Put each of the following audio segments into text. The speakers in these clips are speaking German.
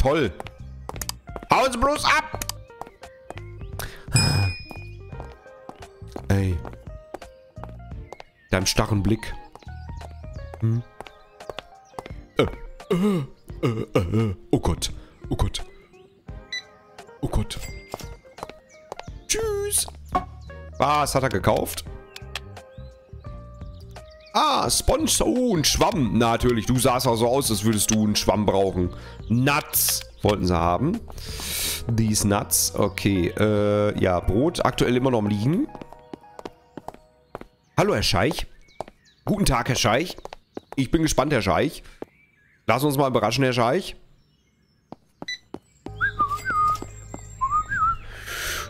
toll. Hauen Sie bloß ab! Ey. Deinem starren Blick. Hm? Oh Gott. Oh Gott. Oh Gott. Tschüss. Was hat er gekauft? Ah, Sponsor. Oh, ein Schwamm. Na, natürlich, du sahst auch so aus, als würdest du einen Schwamm brauchen. Nuts wollten sie haben. These Nuts. Okay, ja, Brot aktuell immer noch am Liegen. Hallo, Herr Scheich. Guten Tag, Herr Scheich. Ich bin gespannt, Herr Scheich. Lass uns mal überraschen, Herr Scheich.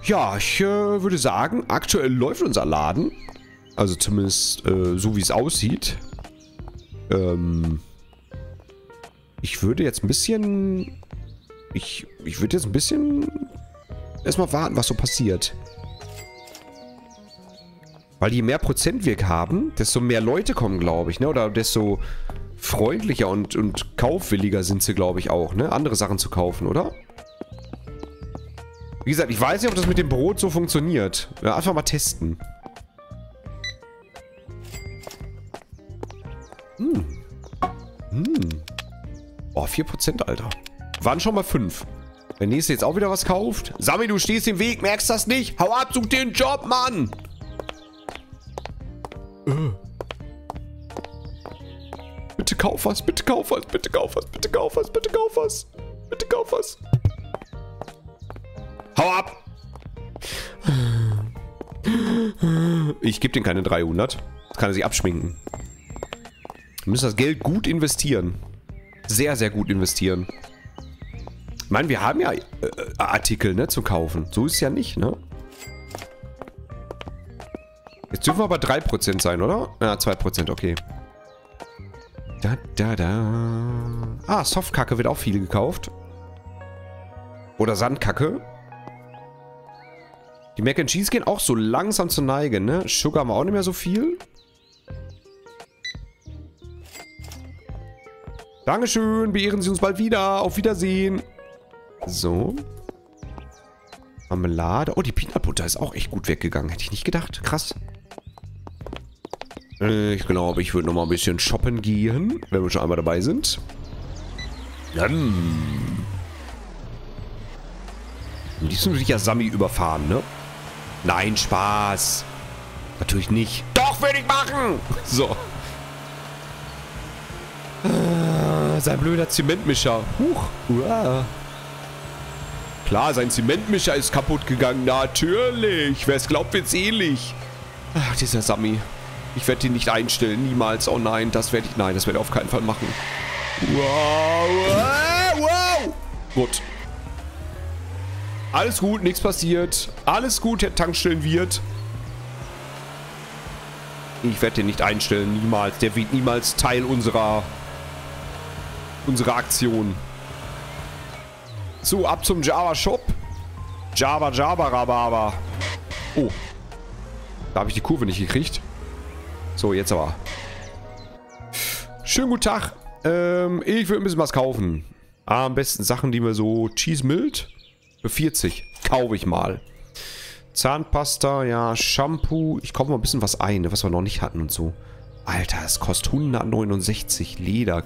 Ja, ich würde sagen, aktuell läuft unser Laden. Also zumindest so, wie es aussieht. Ich würde jetzt ein bisschen... Ich würde jetzt ein bisschen... Erstmal warten, was so passiert. Weil je mehr Prozent wir haben, desto mehr Leute kommen, glaube ich, ne? Oder desto freundlicher und kaufwilliger sind sie, glaube ich, auch, ne? Andere Sachen zu kaufen, oder? Wie gesagt, ich weiß nicht, ob das mit dem Brot so funktioniert. Ja, einfach mal testen. Hm. Hm. Oh, 4%, Alter. Waren schon mal 5. Der nächste jetzt auch wieder was kauft. Sami, du stehst im Weg, merkst das nicht? Hau ab, such dir einen Job, Mann! Bitte kauf was, bitte kauf was, bitte kauf was, bitte kauf was, bitte kauf was. Bitte kauf was. Hau ab! Ich gebe denen keine 300. Das kann er sich abschminken. Wir müssen das Geld gut investieren. Sehr, sehr gut investieren. Ich meine, wir haben ja Artikel, ne, zu kaufen. So ist es ja nicht, ne? Jetzt dürfen wir aber 3% sein, oder? Ja, 2%, okay. Da, da, da. Ah, Softkacke wird auch viel gekauft. Oder Sandkacke. Die Mac and Cheese gehen auch so langsam zur Neige, ne? Sugar haben wir auch nicht mehr so viel. Dankeschön, beehren Sie uns bald wieder. Auf Wiedersehen. So. Marmelade. Oh, die Peanut Butter ist auch echt gut weggegangen. Hätte ich nicht gedacht. Krass. Ich glaube, ich würde nochmal ein bisschen shoppen gehen, wenn wir schon einmal dabei sind. Am liebsten würde ich ja Sami überfahren, ne? Nein, Spaß. Natürlich nicht. Doch, würde ich machen! So. Sein blöder Zementmischer. Huch. Uah. Klar, sein Zementmischer ist kaputt gegangen. Natürlich. Wer es glaubt, wird's ähnlich. Ach, dieser Sami. Ich werde ihn nicht einstellen. Niemals. Oh nein, das werde ich... Nein, das werde ich auf keinen Fall machen. Wow. Wow. Gut. Alles gut, nichts passiert. Alles gut, Herr Tankstellenwirt. Ich werde den nicht einstellen. Niemals. Der wird niemals Teil unserer Aktion. So, ab zum Java Shop. Java, Java, Rababa. Oh. Da habe ich die Kurve nicht gekriegt. So, jetzt aber. Schönen guten Tag. Ich würde ein bisschen was kaufen. Am besten Sachen, die mir so Cheese mild. Für 40. Kaufe ich mal. Zahnpasta, ja, Shampoo. Ich kaufe mal ein bisschen was ein, was wir noch nicht hatten und so. Alter, das kostet 169 Leder.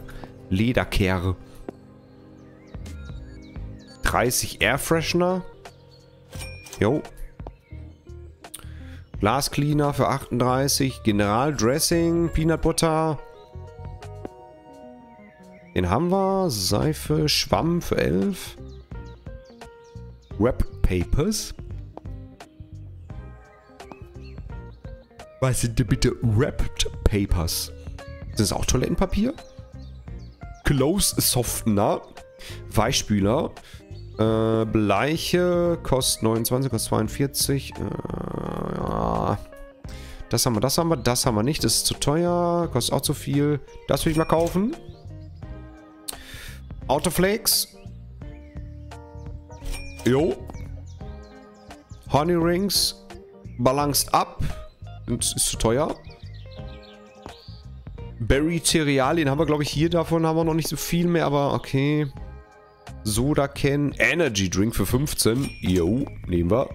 Lederkehre. 30 Airfreshener. Jo. Glascleaner für 38. General Dressing. Peanut Butter. Den haben wir. Seife. Schwamm für 11. Wrap Papers. Was sind denn bitte Wrapped Papers? Ist das auch Toilettenpapier? Close Softener. Weichspüler. Bleiche. Kost 29, Kost 42. Ja. Das haben wir, das haben wir, das haben wir nicht. Das ist zu teuer. Kostet auch zu viel. Das will ich mal kaufen. Autoflakes. Jo. Honey Rings. Balanced up. Und ist zu teuer. Berry Cerealien haben wir, glaube ich, hier. Davon haben wir noch nicht so viel mehr, aber okay. Soda Can Energy Drink für 15. Jo, nehmen wir.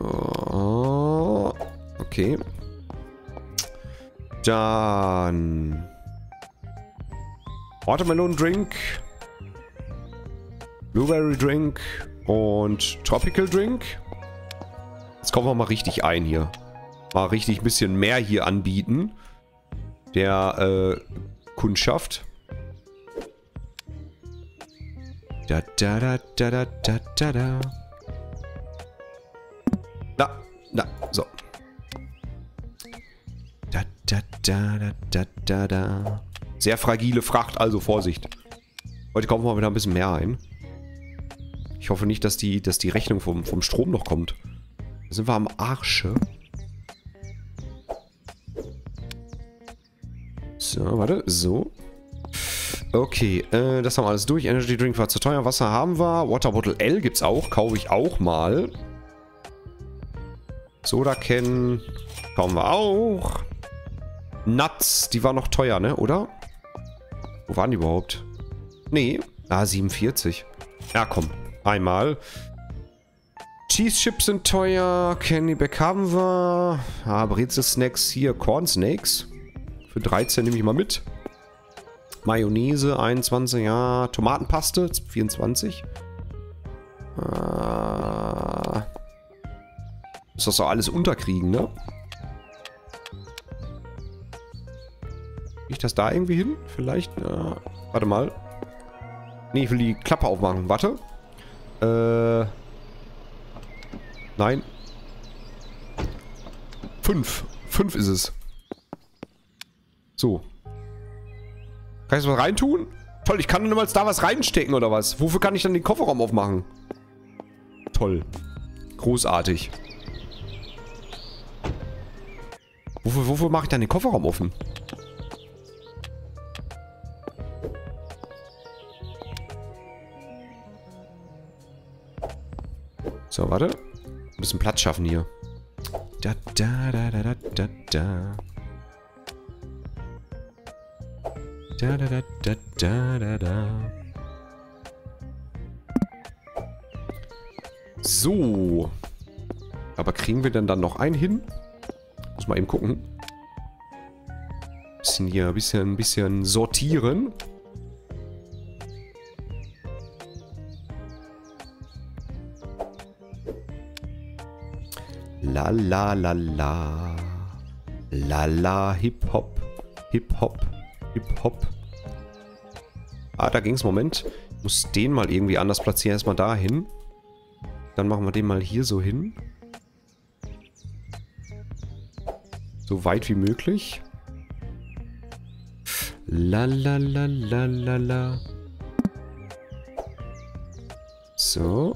Oh, okay. Dann Watermelon Drink, Blueberry Drink und Tropical Drink. Jetzt kommen wir mal richtig ein hier. Mal richtig ein bisschen mehr hier anbieten. Der Kundschaft. Da da da da da da da da. Na, na, so. Da da da da da da da. Sehr fragile Fracht, also Vorsicht. Heute kommen wir wieder ein bisschen mehr ein. Ich hoffe nicht, dass die Rechnung vom Strom noch kommt. Da sind wir am Arsche. So, warte, so. Okay, das haben wir alles durch. Energy Drink war zu teuer, Wasser haben wir. Water Bottle L gibt's auch, kaufe ich auch mal. Soda Can kaufen wir auch. Nuts, die war noch teuer, ne, oder? Wo waren die überhaupt? Nee, ah, 47. Ja, komm, einmal. Cheese Chips sind teuer, Candy Back haben wir. Ah, Brezel-Snacks hier, Corn Snakes. Für 13 nehme ich mal mit. Mayonnaise 21, ja. Tomatenpaste 24. Muss das doch alles unterkriegen, ne? Krieg ich das da irgendwie hin? Vielleicht? Warte mal. Ne, ich will die Klappe aufmachen. Warte. Nein. 5. 5 ist es. So. Kann ich das mal reintun? Toll, ich kann nur niemals da was reinstecken, oder was? Wofür kann ich dann den Kofferraum aufmachen? Toll. Großartig. Wofür mache ich dann den Kofferraum offen? So, warte. Ein bisschen Platz schaffen hier. Da, da, da, da, da, da, da. Da, da, da, da, da, da, da. So. Aber kriegen wir denn dann noch einen hin? Muss mal eben gucken. Bisschen hier, bisschen sortieren. La la la la. La la hip hop. Hip hop. Hip Hop. Ah, da ging's. Moment. Ich muss den mal irgendwie anders platzieren. Erstmal da hin. Dann machen wir den mal hier so hin. So weit wie möglich. La la la la la la. So.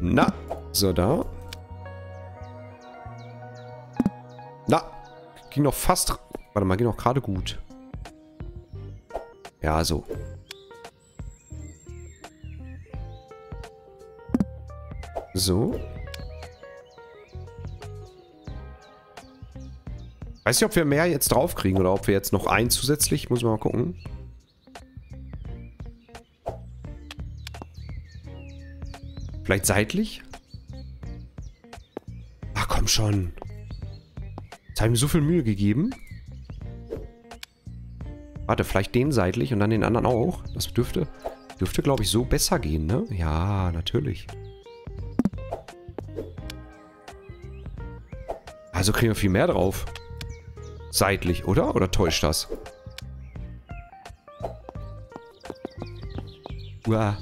Na, so da. Na, ging noch fast... Warte mal, ging noch gerade gut. Ja, so. So. Weiß nicht, ob wir mehr jetzt drauf kriegen oder ob wir jetzt noch einen zusätzlich... Muss man mal gucken. Vielleicht seitlich? Ach, komm schon. Haben mir so viel Mühe gegeben. Warte, vielleicht den seitlich und dann den anderen auch. Das dürfte glaube ich, so besser gehen, ne? Ja, natürlich. Also kriegen wir viel mehr drauf. Seitlich, oder? Oder täuscht das? Uah.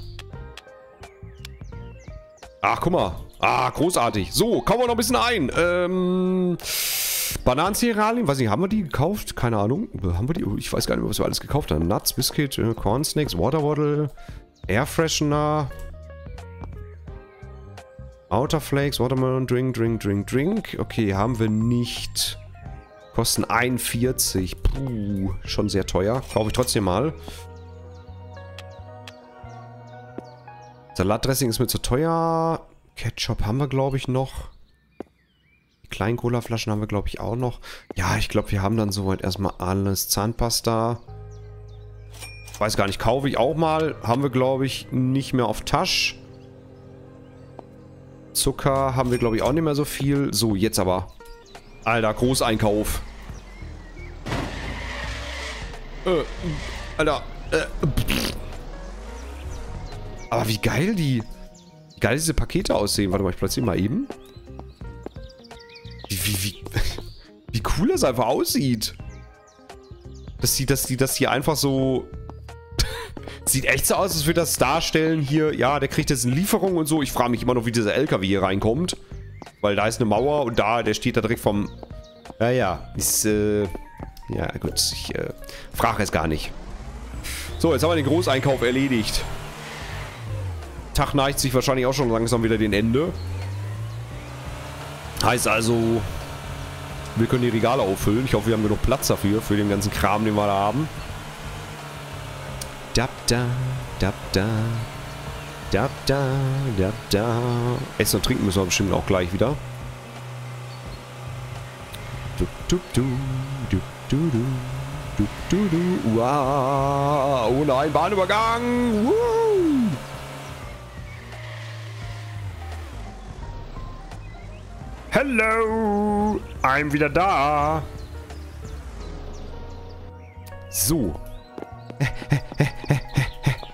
Ach, guck mal. Ah, großartig. So, kommen wir noch ein bisschen ein. Bananencerealien, weiß nicht, haben wir die gekauft? Keine Ahnung. Haben wir die? Ich weiß gar nicht mehr, was wir alles gekauft haben. Nuts, Biscuit, Corn Snakes, Water Bottle, Air Freshener, Outer Flakes, Watermelon, Drink. Okay, haben wir nicht. Kosten 41. Puh, schon sehr teuer. Kaufe ich trotzdem mal. Salatdressing ist mir zu teuer. Ketchup haben wir, glaube ich, noch. Kleinen Colaflaschen haben wir, glaube ich, auch noch. Ja, ich glaube, wir haben dann soweit erstmal alles. Zahnpasta. Weiß gar nicht, kaufe ich auch mal. Haben wir, glaube ich, nicht mehr auf Tasch. Zucker haben wir, glaube ich, auch nicht mehr so viel. So, jetzt aber. Alter, Großeinkauf. Alter. Aber wie geil die... Wie geil diese Pakete aussehen. Warte mal, ich platziere mal eben. Wie cool das einfach aussieht. Dass die das hier einfach so... Sieht echt so aus, als würde das darstellen hier. Ja, der kriegt jetzt eine Lieferung und so. Ich frage mich immer noch, wie dieser LKW hier reinkommt. Weil da ist eine Mauer und da, der steht da direkt vom... Naja, ist... Ja, gut, ich frage es gar nicht. So, jetzt haben wir den Großeinkauf erledigt. Tag neigt sich wahrscheinlich auch schon langsam wieder dem Ende. Heißt also, wir können die Regale auffüllen. Ich hoffe, wir haben genug Platz dafür, für den ganzen Kram, den wir da haben. Dab da, dab da, dab da, dab da. Essen und trinken müssen wir bestimmt auch gleich wieder. Du, du, du, du, du, du, du, du, du. Wow. Oh nein, Bahnübergang. Woo. Hello, I'm wieder da. So.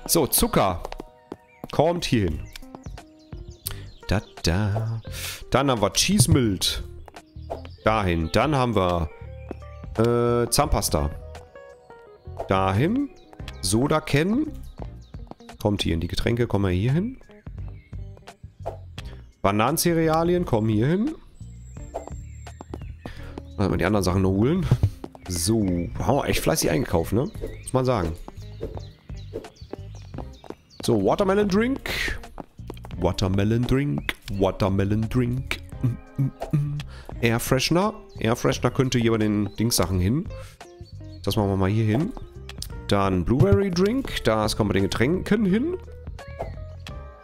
So, Zucker. Kommt hier hin. Da, da. Dann haben wir Cheese Milt. Dahin. Dann haben wir Zahnpasta. Dahin. Soda Can. Kommt hier hin. Die Getränke kommen wir hier hin. Bananencerealien kommen hier hin. Mal die anderen Sachen holen. So. Wow, echt fleißig eingekauft, ne? Muss man sagen. So, Watermelon Drink. Watermelon Drink. Watermelon Drink. Air Freshener. Air Freshener könnte hier bei den Dingssachen hin. Das machen wir mal hier hin. Dann Blueberry Drink. Das kommen wir den Getränken hin.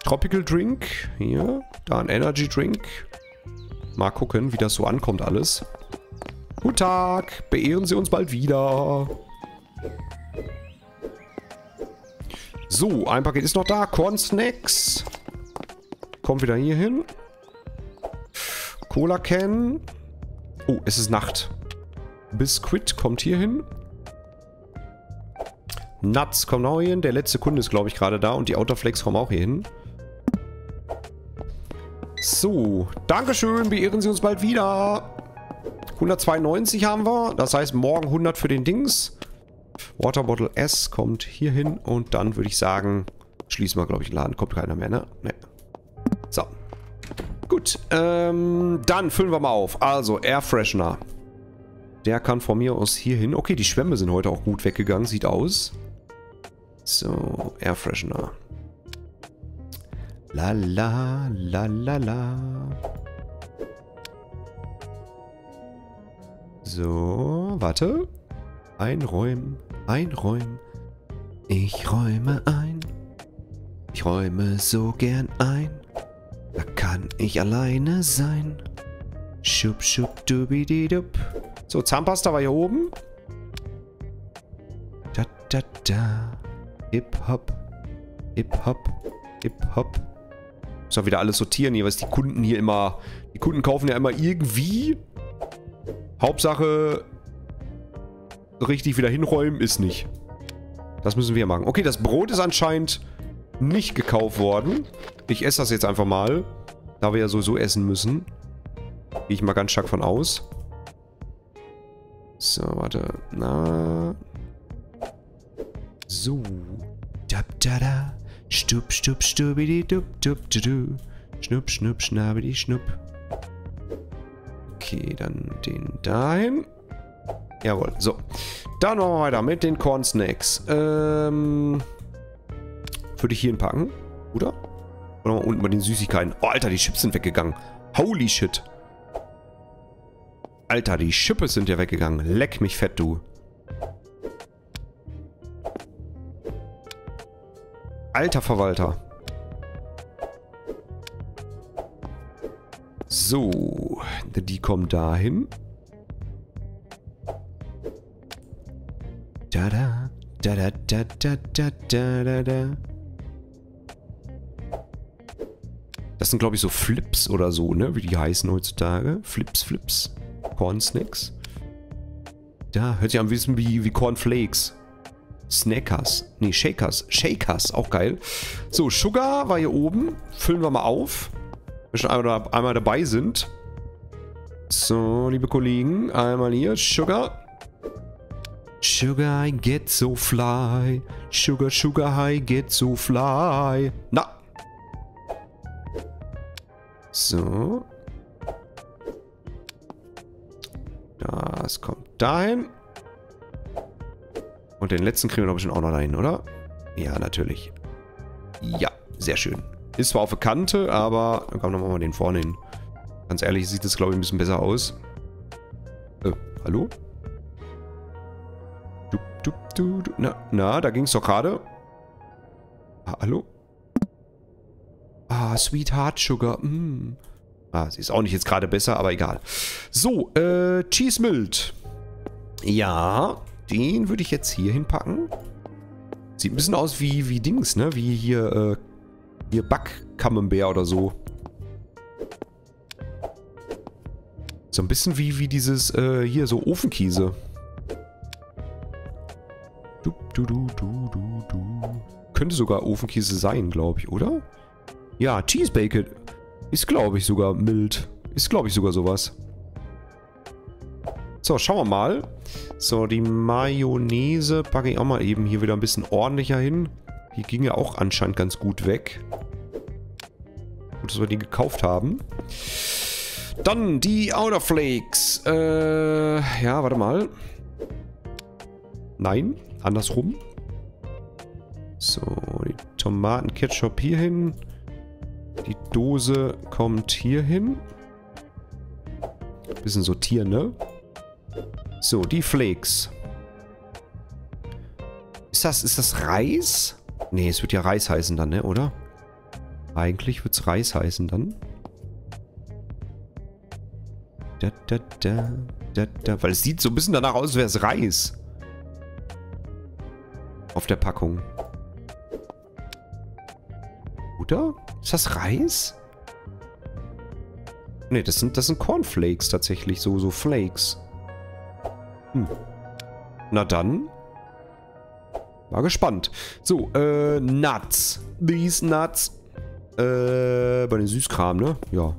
Tropical Drink. Hier. Dann Energy Drink. Mal gucken, wie das so ankommt alles. Guten Tag. Beehren Sie uns bald wieder. So, ein Paket ist noch da. Corn Snacks. Kommt wieder hier hin. Cola Can. Oh, es ist Nacht. Biscuit kommt hier hin. Nuts kommen auch hier hin. Der letzte Kunde ist, glaube ich, gerade da. Und die Outerflakes kommen auch hier hin. So, Dankeschön. Beehren Sie uns bald wieder. 192 haben wir. Das heißt, morgen 100 für den Dings. Waterbottle S kommt hier hin und dann würde ich sagen, schließen wir, glaube ich, den Laden. Kommt keiner mehr, ne? Ne. So. Gut. Dann füllen wir mal auf. Also, Airfreshener. Der kann von mir aus hier hin. Okay, die Schwämme sind heute auch gut weggegangen. Sieht aus. So, Airfreshener. La la la la la. So, warte. Einräumen, einräumen. Ich räume ein. Ich räume so gern ein. Da kann ich alleine sein. Schub, schub, dubididup. So, Zahnpasta war hier oben. Da, da, da. Hip, hop. Hip, hop. Hip, hop. Muss auch wieder alles sortieren hier, was die Kunden hier immer... Die Kunden kaufen ja immer irgendwie. Hauptsache... Richtig wieder hinräumen ist nicht. Das müssen wir machen. Okay, das Brot ist anscheinend nicht gekauft worden. Ich esse das jetzt einfach mal. Da wir ja sowieso essen müssen. Gehe ich mal ganz stark von aus. So, warte. Na. So. Dab, da, da. Stup, stup, stubidi, dub, dub, du. Schnupp, schnupp, schnabidi, schnupp. Okay, dann den dahin. Jawohl, so. Dann machen wir weiter mit den Corn Snacks. Würde ich hier hinpacken, oder? Oder mal unten bei den Süßigkeiten. Oh, Alter, die Chips sind weggegangen. Holy shit. Alter, die Chips sind ja weggegangen. Leck mich fett, du. Alter Verwalter. So. Die kommen dahin. Tada. Da da da da da da da. Das sind, glaube ich, so Flips oder so, ne? Wie die heißen heutzutage. Flips, Flips. Cornsnacks. Da, hört sich am besten wie Cornflakes. Snackers. Nee, Shakers. Shakers, auch geil. So, Sugar war hier oben. Füllen wir mal auf. Wenn wir schon einmal dabei sind. So, liebe Kollegen. Einmal hier. Sugar. Sugar, I get so fly. Sugar, sugar, I get so fly. Na. So. Das kommt dahin. Und den letzten kriegen wir, glaube ich, auch noch dahin, oder? Ja, natürlich. Ja, sehr schön. Ist zwar auf der Kante, aber dann kommen wir nochmal den vorne hin. Ganz ehrlich, sieht das, glaube ich, ein bisschen besser aus. Hallo? Na, da ging es doch gerade. Hallo? Ah, Sweetheart Sugar. Mm. Ah, sie ist auch nicht jetzt gerade besser, aber egal. So, Cheese Milt. Ja, den würde ich jetzt hier hinpacken. Sieht ein bisschen aus wie Dings, ne? Wie hier Back-Camembert oder so. So ein bisschen wie dieses, hier so Ofenkäse. Könnte sogar Ofenkäse sein, glaube ich, oder? Ja, Cheese Bacon ist, glaube ich, sogar mild. Ist, glaube ich, sogar sowas. So, schauen wir mal. So, die Mayonnaise packe ich auch mal eben hier wieder ein bisschen ordentlicher hin. Die ging ja auch anscheinend ganz gut weg. Gut, dass wir die gekauft haben. Dann die Outer Flakes. Ja, warte mal. Nein, andersrum. So, die Tomatenketchup hier hin. Die Dose kommt hier hin. Bisschen sortieren, ne? So, die Flakes. Ist das Reis? Ne, es wird ja Reis heißen dann, ne, oder? Eigentlich wird es Reis heißen dann. Weil es sieht so ein bisschen danach aus, als wäre es Reis. Auf der Packung. Oder? Ist das Reis? Ne, das sind Cornflakes tatsächlich. So Flakes. Hm. Na dann. War gespannt. So, Nuts. These Nuts. Bei den Süßkram, ne? Ja.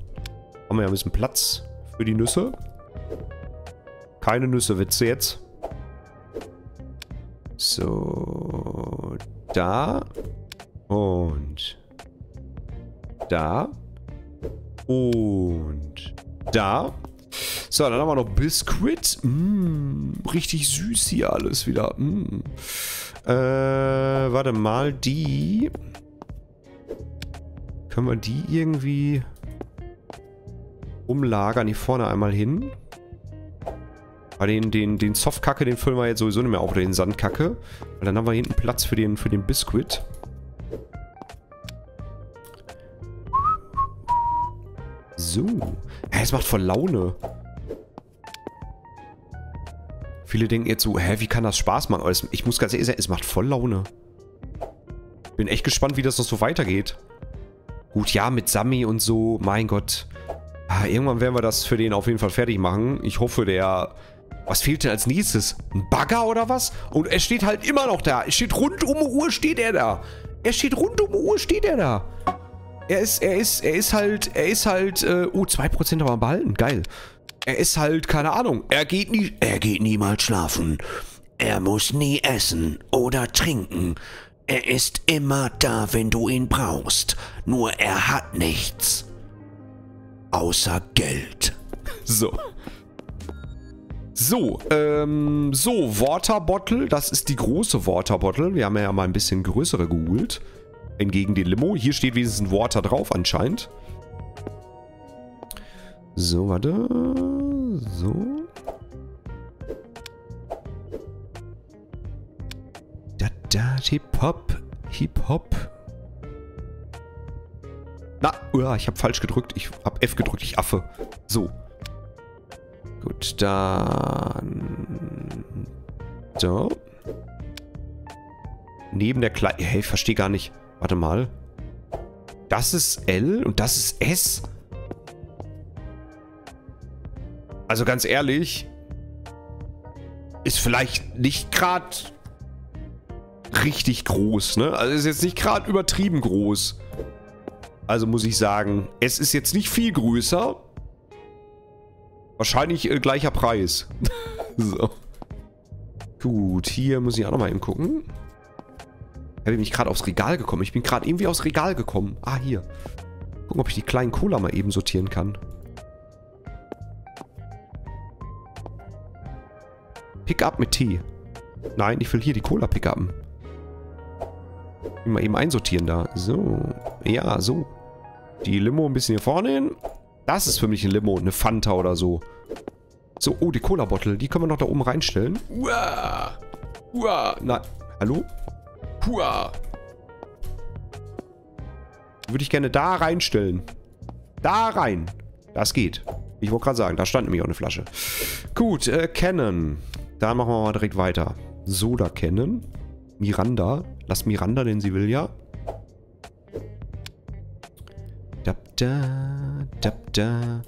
Haben wir ja ein bisschen Platz für die Nüsse. Keine Nüsse, Witze jetzt. So. Da. Und. Da. Und. Da. So, dann haben wir noch Biscuit. Richtig süß hier alles wieder. Warte mal, die. Können wir die irgendwie umlagern? Hier vorne einmal hin. Aber den Softkacke, den füllen wir jetzt sowieso nicht mehr auf, oder den Sandkacke. Weil dann haben wir hinten Platz für den Biscuit. So. Hä, es macht voll Laune. Viele denken jetzt so, hä, wie kann das Spaß machen? Aber ich muss ganz ehrlich sagen, es macht voll Laune. Bin echt gespannt, wie das noch so weitergeht. Gut, ja, mit Sammy und so, mein Gott. Ah, irgendwann werden wir das für den auf jeden Fall fertig machen. Ich hoffe, der... Was fehlt denn als nächstes? Ein Bagger oder was? Und er steht halt immer noch da. Er steht rund um die Uhr, steht er da. Er steht rund um die Uhr, steht er da. Er ist halt, oh, 2% haben wir behalten, geil. Er ist halt, keine Ahnung, er geht niemals schlafen. Er muss nie essen oder trinken. Er ist immer da, wenn du ihn brauchst. Nur er hat nichts. Außer Geld. So. So, Water Bottle, das ist die große Water Bottle. Wir haben ja mal ein bisschen größere geholt. Entgegen die Limo. Hier steht wenigstens ein Water drauf anscheinend. So, warte. So. Hip-Hop. Hip-Hop. Na, ich habe falsch gedrückt. Ich habe F gedrückt. Ich Affe. So. Und dann... So. Neben der kleinen... Hey, ich verstehe gar nicht. Warte mal. Das ist L und das ist S. Also ganz ehrlich... Ist vielleicht nicht gerade richtig groß, ne? Also ist jetzt nicht gerade übertrieben groß. Also muss ich sagen, es ist jetzt nicht viel größer. Wahrscheinlich gleicher Preis. So. Gut, hier muss ich auch nochmal hingucken. Da bin ich gerade aufs Regal gekommen. Ich bin gerade irgendwie aufs Regal gekommen. Ah, hier. Gucken, ob ich die kleinen Cola mal eben sortieren kann. Pick-up mit Tee. Nein, ich will hier die Cola pick-upen. Immer eben einsortieren da. So. Ja, so. Die Limo ein bisschen hier vorne hin. Das ist für mich eine Limo. Eine Fanta oder so. So, oh, die Cola-Bottle. Die können wir noch da oben reinstellen. Uah. Uah. Na, hallo? Uah. Würde ich gerne da reinstellen. Da rein. Das geht. Ich wollte gerade sagen, da stand nämlich auch eine Flasche. Gut, Canon. Da machen wir mal direkt weiter. Soda Canon. Miranda. Lass Miranda, denn sie will ja. Da, da, da, da,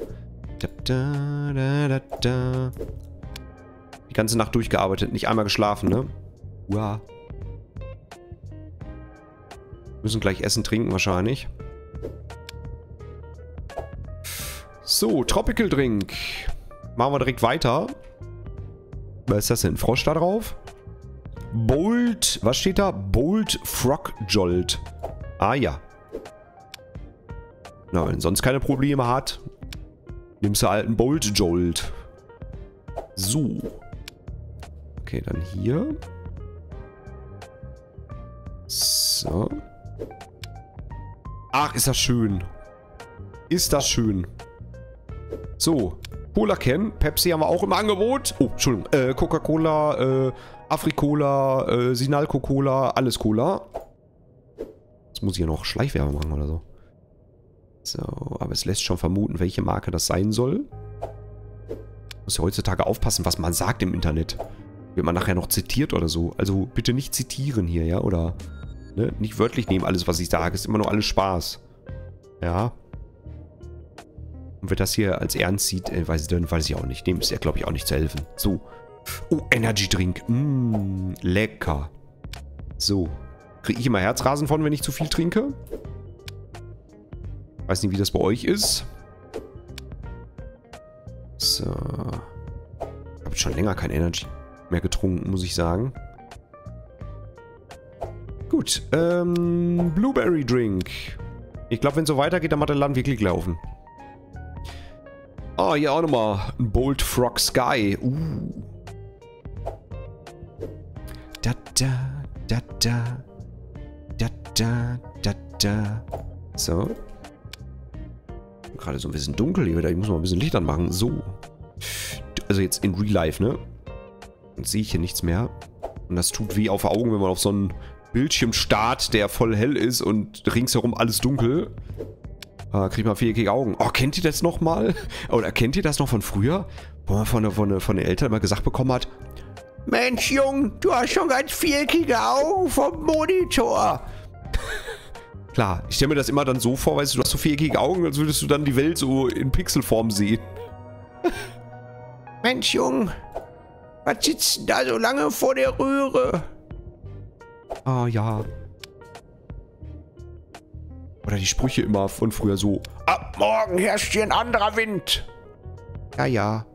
da, da, da, da. Die ganze Nacht durchgearbeitet. Nicht einmal geschlafen, ne? Uah. Müssen gleich essen, trinken wahrscheinlich. So, Tropical Drink. Machen wir direkt weiter. Was ist das denn? Frosch da drauf? Bold. Was steht da? Bold Frog Jolt. Ah ja. Na, wenn sonst keine Probleme hat, nimmst du halt einen Bold Jolt. So. Okay, dann hier. So. Ach, ist das schön. Ist das schön. So. Cola Can, Pepsi haben wir auch im Angebot. Oh, Entschuldigung. Coca-Cola, Afrikola, Sinalco-Cola, alles Cola. Jetzt muss ich ja noch Schleichwerbung machen oder so. So, aber es lässt schon vermuten, welche Marke das sein soll. Muss ja heutzutage aufpassen, was man sagt im Internet. Wird man nachher noch zitiert oder so. Also bitte nicht zitieren hier, ja? Oder ne? Nicht wörtlich nehmen, alles, was ich sage. Ist immer nur alles Spaß. Ja. Und wer das hier als ernst sieht, weiß ich auch nicht. Dem ist ja, glaube ich, auch nicht zu helfen. So. Oh, Energy Drink. Mmm, lecker. So. Kriege ich immer Herzrasen von, wenn ich zu viel trinke? Weiß nicht, wie das bei euch ist. So. Ich habe schon länger kein Energy mehr getrunken, muss ich sagen. Gut. Blueberry Drink. Ich glaube, wenn es so weitergeht, dann macht der Laden wirklich laufen. Ah, oh, hier auch nochmal. Ein Bold Frog Sky. Da, da, da, da. Da, da, da, da. So. Gerade so ein bisschen dunkel hier wieder. Ich muss mal ein bisschen Licht anmachen. So. Also jetzt in Real Life, ne? Dann sehe ich hier nichts mehr. Und das tut weh auf Augen, wenn man auf so einen Bildschirm starrt, der voll hell ist und ringsherum alles dunkel. Kriegt man viereckige Augen. Oh, kennt ihr das nochmal? Oder kennt ihr das noch von früher? Wo man von den Eltern immer gesagt bekommen hat, Mensch, Jung, du hast schon ganz viereckige Augen vom Monitor. Klar, ich stelle mir das immer dann so vor, weißt du, du hast so viereckige Augen, als würdest du dann die Welt so in Pixelform sehen. Mensch, Jung, was sitzt denn da so lange vor der Röhre? Ah, ja. Oder die Sprüche immer von früher so. Ab morgen herrscht hier ein anderer Wind. Ja, ja.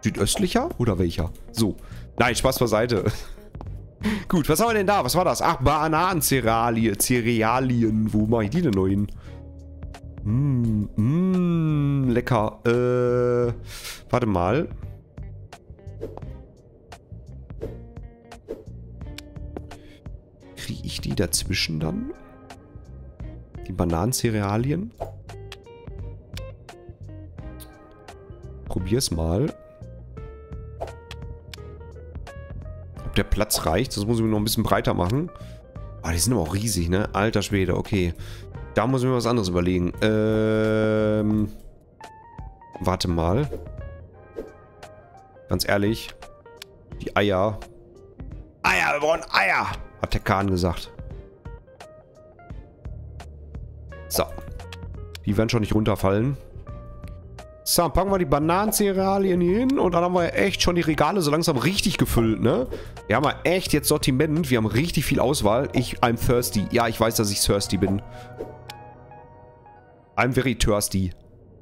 Südöstlicher oder welcher? So. Nein, Spaß beiseite. Gut, was haben wir denn da? Was war das? Ach, Bananencerealien. Cerealien. Wo mache ich die denn noch hin? Lecker. Warte mal. Kriege ich die dazwischen dann? Die Bananencerealien. Probier's mal. Ob der Platz reicht, sonst muss ich mir noch ein bisschen breiter machen. Ah, die sind aber auch riesig, ne? Alter Schwede, okay. Da muss ich mir was anderes überlegen. Warte mal. Ganz ehrlich. Die Eier. Eier, wir brauchen Eier, hat der Kahn gesagt. So. Die werden schon nicht runterfallen. So, packen wir die Bananencerealien hier hin. Und dann haben wir echt schon die Regale so langsam richtig gefüllt, ne? Wir haben ja echt jetzt Sortiment. Wir haben richtig viel Auswahl. I'm thirsty. Ja, ich weiß, dass ich thirsty bin. I'm very thirsty.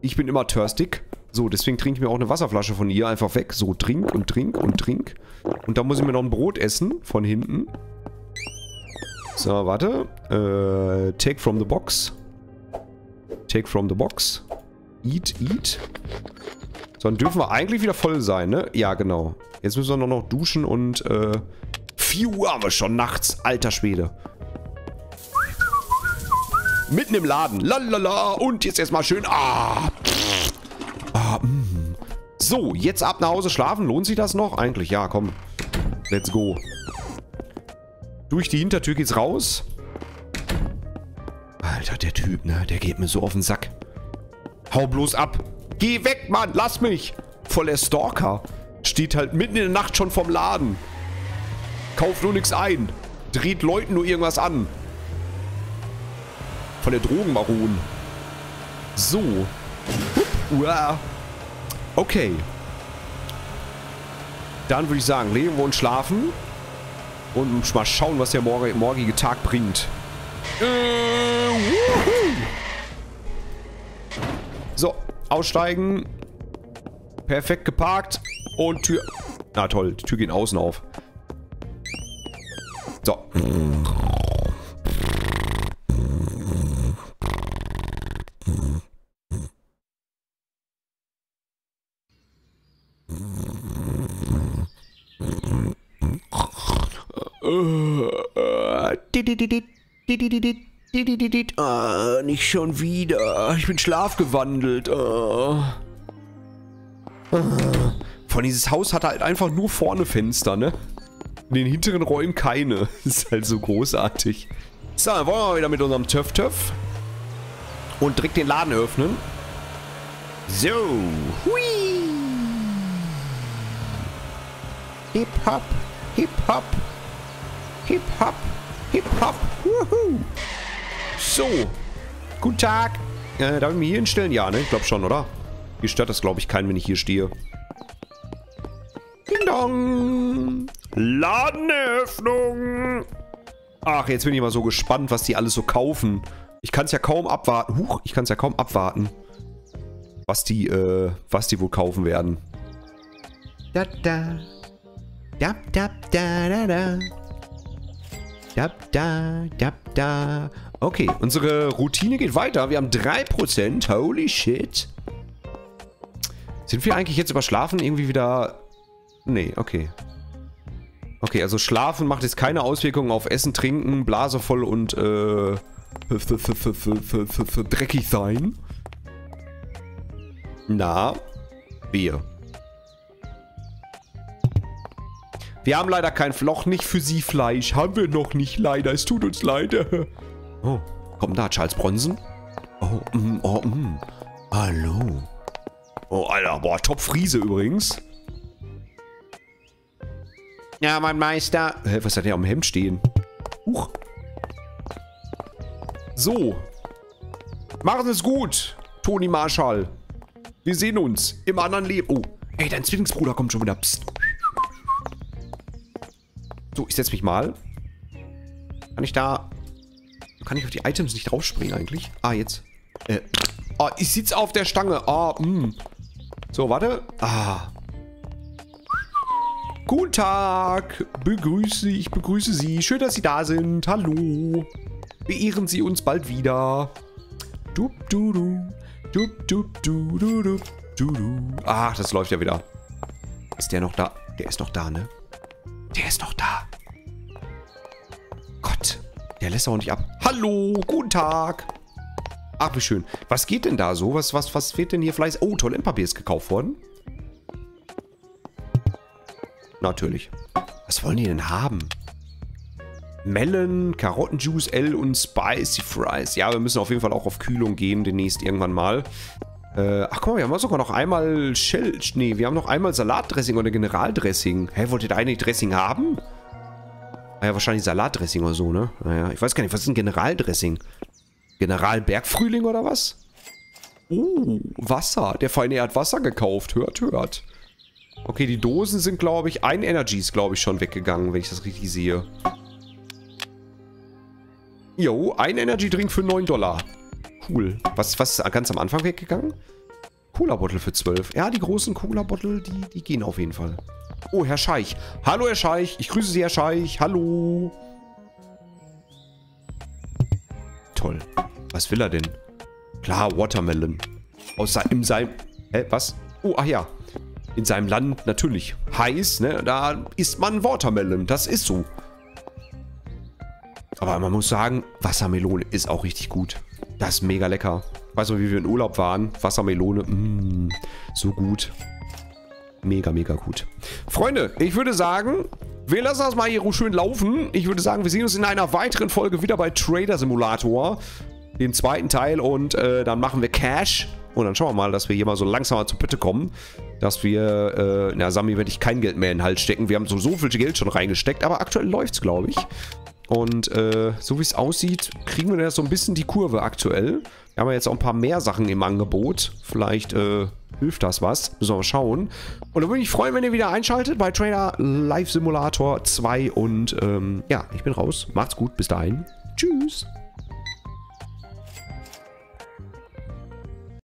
Ich bin immer thirsty. So, deswegen trinke ich mir auch eine Wasserflasche von ihr einfach weg. So, trink und trink und trink. Und dann muss ich mir noch ein Brot essen. Von hinten. So, warte. Take from the box. Take from the box. Eat, eat. So, dann dürfen wir eigentlich wieder voll sein, ne? Ja, genau. Jetzt müssen wir noch duschen und, 4 Uhr haben wir schon nachts. Alter Schwede. Mitten im Laden. Lalala. Und jetzt erstmal schön. So, jetzt ab nach Hause schlafen. Lohnt sich das noch? Eigentlich, ja, komm. Let's go. Durch die Hintertür geht's raus. Alter, der Typ, ne? Der geht mir so auf den Sack. Hau bloß ab. Geh weg, Mann. Lass mich. Voll der Stalker. Steht halt mitten in der Nacht schon vorm Laden. Kauft nur nichts ein. Dreht Leuten nur irgendwas an. Voll der Drogenbaron. So. Uah. Okay. Dann würde ich sagen, legen wir uns schlafen. Und mal schauen, was der morgige Tag bringt. Wuhu. So, aussteigen. Perfekt geparkt. Und Tür... Na toll, die Tür geht außen auf. So. Nicht schon wieder. Ich bin schlafgewandelt. Von dieses Haus hat halt einfach nur vorne Fenster, ne? In den hinteren Räumen keine. Ist halt so großartig. So, dann wollen wir mal wieder mit unserem Töff-Töff. Und direkt den Laden öffnen. So. Hui. Hip-Hop. Hip-Hop. Hip-Hop. Hip-Hop. Wuhu. So. Guten Tag. Darf ich mich hier hinstellen? Ja, ne? Ich glaube schon, oder? Hier stört das, glaube ich, keinen, wenn ich hier stehe. Ding dong. Ladenöffnung. Ach, jetzt bin ich mal so gespannt, was die alles so kaufen. Ich kann es ja kaum abwarten. Huch, ich kann es ja kaum abwarten. Was die wohl kaufen werden. Da, da. Da, da, da, da, da. Dab, da, dab, da. Okay, unsere Routine geht weiter. Wir haben 3%. Holy shit. Sind wir eigentlich jetzt über Schlafen irgendwie wieder... Nee, okay. Okay, also Schlafen macht jetzt keine Auswirkungen auf Essen, Trinken, Blase voll und dreckig sein. Na, wir. Wir haben leider kein Floch, nicht für Sie Fleisch. Haben wir noch nicht, leider. Es tut uns leid. Oh, komm da, Charles Bronson. Oh, hallo. Oh, Alter, boah, Top-Friese übrigens. Ja, mein Meister. Hä, was hat der am Hemd stehen? Huch. So. Machen Sie es gut, Toni Marshall. Wir sehen uns im anderen Leben. Oh, ey, dein Zwillingsbruder kommt schon wieder. Psst. So, ich setze mich mal. Kann ich da... Kann ich auf die Items nicht draufspringen eigentlich? Ah, jetzt. Oh, ich sitze auf der Stange. Ah, So, warte. Ah. Guten Tag. Ich begrüße Sie. Schön, dass Sie da sind. Hallo. Beehren Sie uns bald wieder. Dup, du, du. Dup, dup, du, du, du, du, du. Ach, das läuft ja wieder. Ist der noch da? Der ist noch da, ne? Der ist noch da. Gott, der lässt auch nicht ab. Hallo, guten Tag. Ach, wie schön. Was geht denn da so? Was wird denn hier Fleiß? Oh, Toilettenpapier ist gekauft worden. Natürlich. Was wollen die denn haben? Melon, Karottenjuice, L und Spicy Fries. Ja, wir müssen auf jeden Fall auch auf Kühlung gehen demnächst irgendwann mal. Ach guck mal, wir haben sogar noch einmal Shell. Nee, wir haben noch einmal Salatdressing oder Generaldressing. Hä, wolltet ihr eigentlich Dressing haben? Naja, wahrscheinlich Salatdressing oder so, ne? Naja, ich weiß gar nicht, was ist ein Generaldressing? Generalbergfrühling oder was? Oh, Wasser. Der Feine hat Wasser gekauft. Hört, hört. Okay, die Dosen sind, glaube ich, ein Energy ist, glaube ich, schon weggegangen, wenn ich das richtig sehe. Jo, ein Energy-Drink für $9. Cool. Was ist ganz am Anfang weggegangen? Cola-Bottle für 12. Ja, die großen Cola-Bottle, die gehen auf jeden Fall. Oh, Herr Scheich. Hallo, Herr Scheich. Ich grüße Sie, Herr Scheich. Hallo. Toll. Was will er denn? Klar, Watermelon. Was? Oh, ach ja. In seinem Land natürlich. Heiß, ne? Da isst man Watermelon. Das ist so. Aber man muss sagen, Wassermelone ist auch richtig gut. Das ist mega lecker. Weißt du, wie wir in Urlaub waren? Wassermelone. Mm, so gut. Mega, mega gut. Freunde, ich würde sagen, wir lassen das mal hier schön laufen. Ich würde sagen, wir sehen uns in einer weiteren Folge wieder bei Trader Simulator. Den zweiten Teil. Und dann machen wir Cash. Und dann schauen wir mal, dass wir hier mal so langsam mal zur Pötte kommen. Dass wir, na, Sami werde ich kein Geld mehr in den Hals stecken. Wir haben so viel Geld schon reingesteckt. Aber aktuell läuft's, glaube ich. Und so wie es aussieht, kriegen wir da so ein bisschen die Kurve aktuell. Wir haben ja jetzt auch ein paar mehr Sachen im Angebot. Vielleicht hilft das was. Müssen wir mal schauen. Und dann würde ich mich freuen, wenn ihr wieder einschaltet bei Trader Life Simulator 2. Und ja, ich bin raus. Macht's gut. Bis dahin. Tschüss.